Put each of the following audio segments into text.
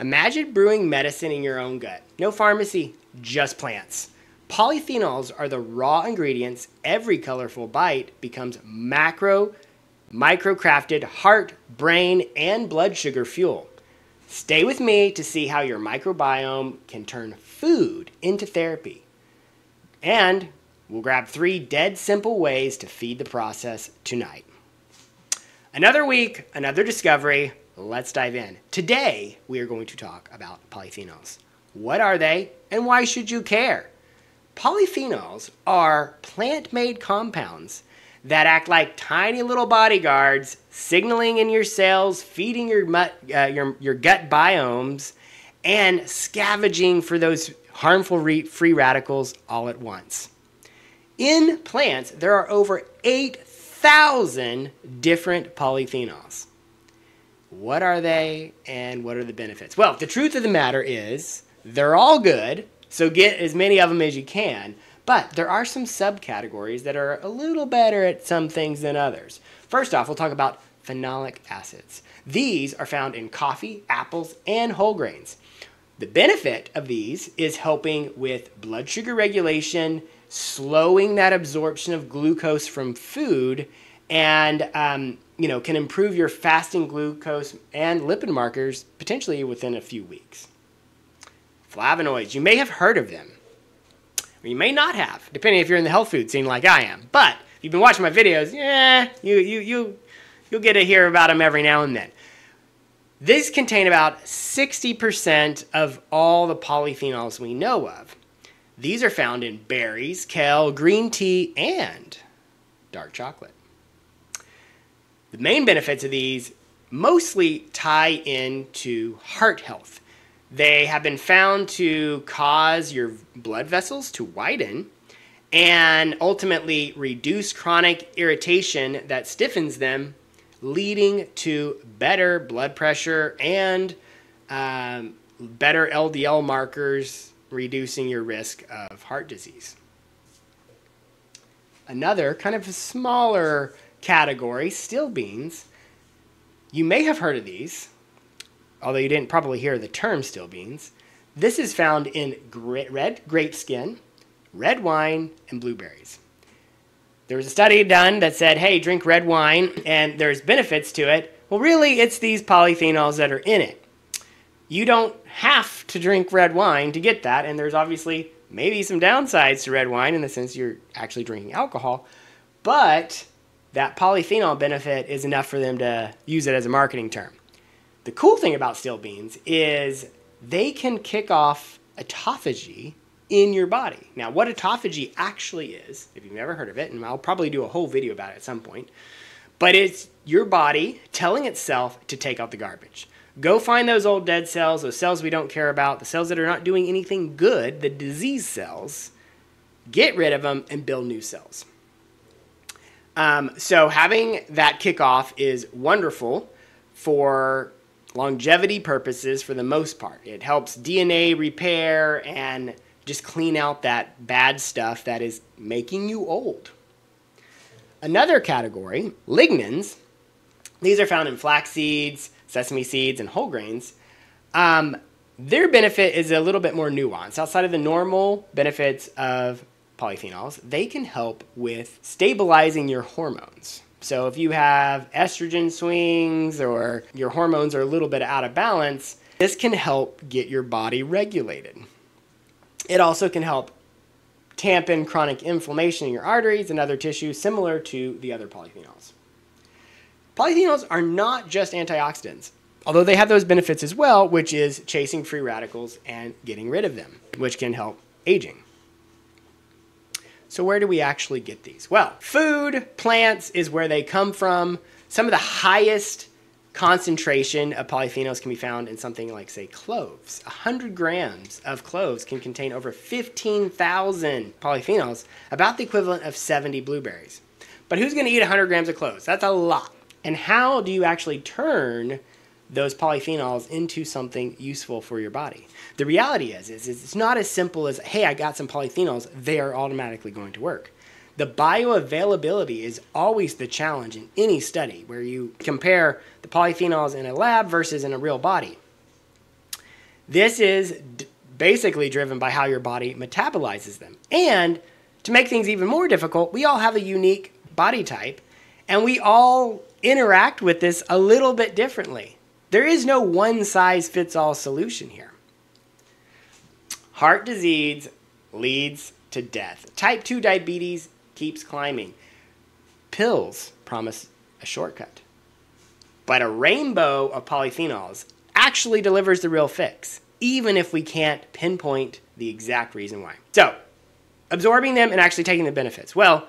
Imagine brewing medicine in your own gut. No pharmacy, just plants. Polyphenols are the raw ingredients. Every colorful bite becomes macro, micro-crafted heart, brain, and blood sugar fuel. Stay with me to see how your microbiome can turn food into therapy. And we'll grab 3 dead simple ways to feed the process tonight. Another week, another discovery. Let's dive in. Today, we are going to talk about polyphenols. What are they and why should you care? Polyphenols are plant-made compounds that act like tiny little bodyguards, signaling in your cells, feeding your gut biomes, and scavenging for those harmful free radicals all at once. In plants, there are over 8,000 different polyphenols. What are they and what are the benefits? Well, the truth of the matter is they're all good, so get as many of them as you can, but there are some subcategories that are a little better at some things than others. First off, we'll talk about phenolic acids. These are found in coffee, apples, and whole grains. The benefit of these is helping with blood sugar regulation, slowing that absorption of glucose from food, and can improve your fasting glucose and lipid markers potentially within a few weeks. Flavonoids, you may have heard of them, or you may not have, depending if you're in the health food scene like I am. But if you've been watching my videos, yeah, you'll get to hear about them every now and then. These contain about 60% of all the polyphenols we know of. These are found in berries, kale, green tea, and dark chocolate. The main benefits of these mostly tie into heart health. They have been found to cause your blood vessels to widen and ultimately reduce chronic irritation that stiffens them, leading to better blood pressure and better LDL markers, reducing your risk of heart disease. Another kind of smaller category, stilbenes. You may have heard of these, although you didn't probably hear the term stilbenes. This is found in red grape skin, red wine, and blueberries. There was a study done that said, hey, drink red wine and there's benefits to it. Well, really, it's these polyphenols that are in it. You don't have to drink red wine to get that, and there's obviously maybe some downsides to red wine in the sense you're actually drinking alcohol, but that polyphenol benefit is enough for them to use it as a marketing term. The cool thing about stilbenes is they can kick off autophagy in your body. Now, what autophagy actually is, if you've never heard of it, and I'll probably do a whole video about it at some point, but it's your body telling itself to take out the garbage. Go find those old dead cells, those cells we don't care about, the cells that are not doing anything good, the disease cells, get rid of them and build new cells. So having that kickoff is wonderful for longevity purposes for the most part. It helps DNA repair and just clean out that bad stuff that is making you old. Another category, lignans. These are found in flax seeds, sesame seeds, and whole grains. Their benefit is a little bit more nuanced. Outside of the normal benefits of polyphenols, they can help with stabilizing your hormones. So if you have estrogen swings or your hormones are a little bit out of balance, this can help get your body regulated. It also can help tamp in chronic inflammation in your arteries and other tissues, similar to the other polyphenols. Polyphenols are not just antioxidants, although they have those benefits as well, which is chasing free radicals and getting rid of them, which can help aging. So where do we actually get these? Well, food, plants is where they come from. Some of the highest concentration of polyphenols can be found in something like, say, cloves. 100 grams of cloves can contain over 15,000 polyphenols, about the equivalent of 70 blueberries. But who's going to eat 100 grams of cloves? That's a lot. And how do you actually turn those polyphenols into something useful for your body? The reality is it's not as simple as, hey, I got some polyphenols, they are automatically going to work. The bioavailability is always the challenge in any study where you compare the polyphenols in a lab versus in a real body. This is basically driven by how your body metabolizes them. And to make things even more difficult, we all have a unique body type, and we all interact with this a little bit differently. There is no one-size-fits-all solution here. Heart disease leads to death. Type 2 diabetes keeps climbing. Pills promise a shortcut. But a rainbow of polyphenols actually delivers the real fix, even if we can't pinpoint the exact reason why. So, absorbing them and actually taking the benefits. Well,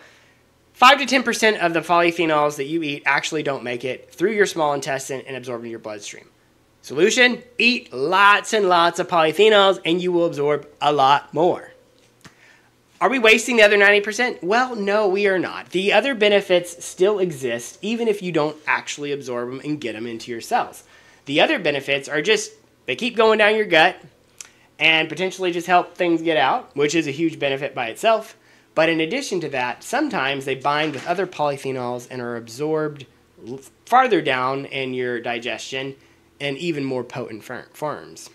5 to 10% of the polyphenols that you eat actually don't make it through your small intestine and absorb into your bloodstream. Solution? Eat lots and lots of polyphenols and you will absorb a lot more. Are we wasting the other 90%? Well, no, we are not. The other benefits still exist even if you don't actually absorb them and get them into your cells. The other benefits are just, they keep going down your gut and potentially just help things get out, which is a huge benefit by itself. But in addition to that, sometimes they bind with other polyphenols and are absorbed farther down in your digestion in even more potent forms.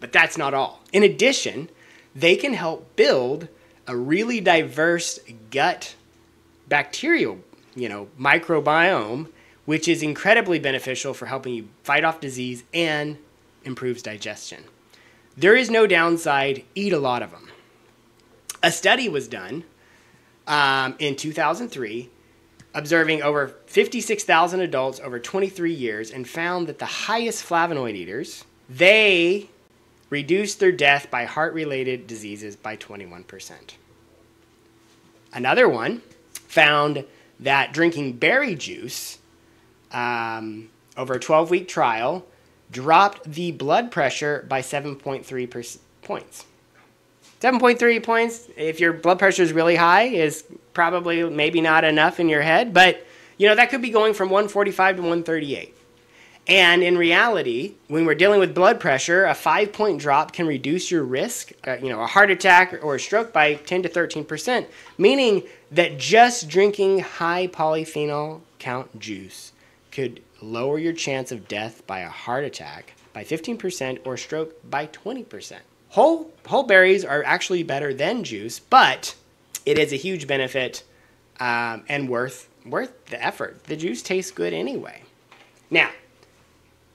But that's not all. In addition, they can help build a really diverse gut bacterial, microbiome, which is incredibly beneficial for helping you fight off disease and improves digestion. There is no downside. Eat a lot of them. A study was done in 2003 observing over 56,000 adults over 23 years and found that the highest flavonoid eaters, they reduced their death by heart-related diseases by 21%. Another one found that drinking berry juice over a 12-week trial dropped the blood pressure by 7.3 points. 7.3 points, if your blood pressure is really high, is probably maybe not enough in your head, but that could be going from 145 to 138. And in reality, when we're dealing with blood pressure, a 5-point drop can reduce your risk, a heart attack or a stroke by 10 to 13%, meaning that just drinking high polyphenol count juice could lower your chance of death by a heart attack by 15% or stroke by 20%. Whole berries are actually better than juice, but it is a huge benefit and worth the effort. The juice tastes good anyway. Now,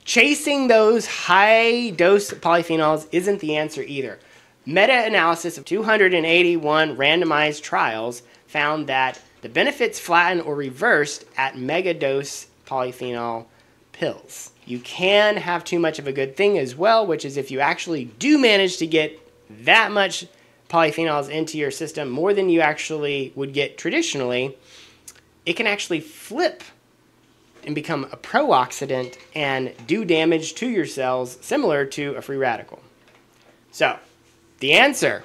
chasing those high-dose polyphenols isn't the answer either. Meta-analysis of 281 randomized trials found that the benefits flatten or reversed at mega-dose polyphenol pills. You can have too much of a good thing as well, which is if you actually do manage to get that much polyphenols into your system, more than you actually would get traditionally, it can actually flip and become a pro-oxidant and do damage to your cells similar to a free radical. So, the answer,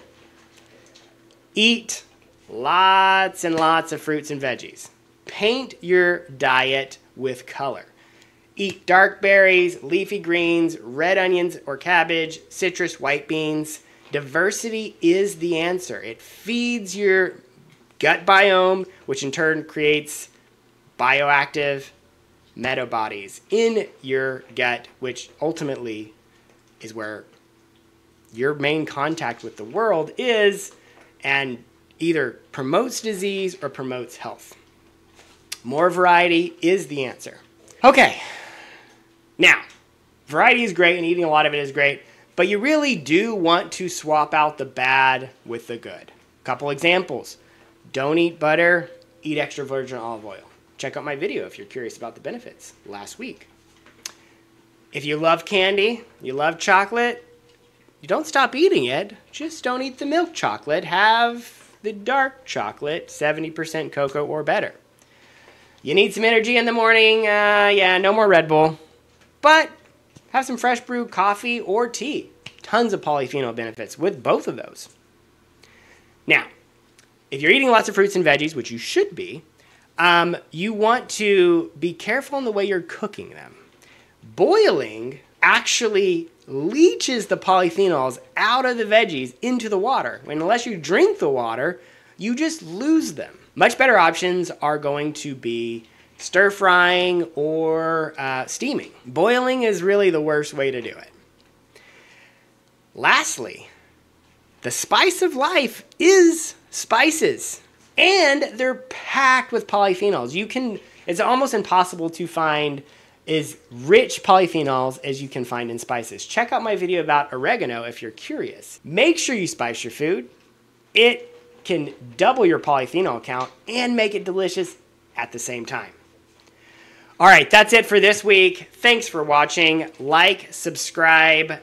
eat lots and lots of fruits and veggies. Paint your diet with color. Eat dark berries, leafy greens, red onions or cabbage, citrus, white beans. Diversity is the answer. It feeds your gut biome, which in turn creates bioactive metabodies in your gut, which ultimately is where your main contact with the world is, and either promotes disease or promotes health. More variety is the answer. Okay, now variety is great and eating a lot of it is great, but you really do want to swap out the bad with the good. A couple examples. Don't eat butter, eat extra virgin olive oil. Check out my video if you're curious about the benefits last week. If you love candy, you love chocolate, you don't stop eating it. Just don't eat the milk chocolate. Have the dark chocolate, 70% cocoa or better. You need some energy in the morning. Yeah, no more Red Bull. But have some fresh brew coffee or tea. Tons of polyphenol benefits with both of those. Now, if you're eating lots of fruits and veggies, which you should be, you want to be careful in the way you're cooking them. Boiling actually leaches the polyphenols out of the veggies into the water. And unless you drink the water, you just lose them. Much better options are going to be stir frying or steaming. Boiling is really the worst way to do it. Lastly, the spice of life is spices, and they're packed with polyphenols. It's almost impossible to find as rich polyphenols as you can find in spices. Check out my video about oregano if you're curious. Make sure you spice your food. It can double your polyphenol count and make it delicious at the same time. All right, that's it for this week. Thanks for watching. Like, subscribe,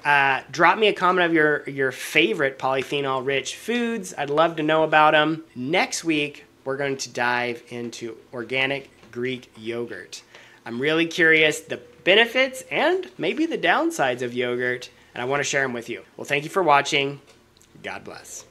drop me a comment of your favorite polyphenol-rich foods. I'd love to know about them. Next week, we're going to dive into organic Greek yogurt. I'm really curious the benefits and maybe the downsides of yogurt, and I want to share them with you. Well, thank you for watching. God bless.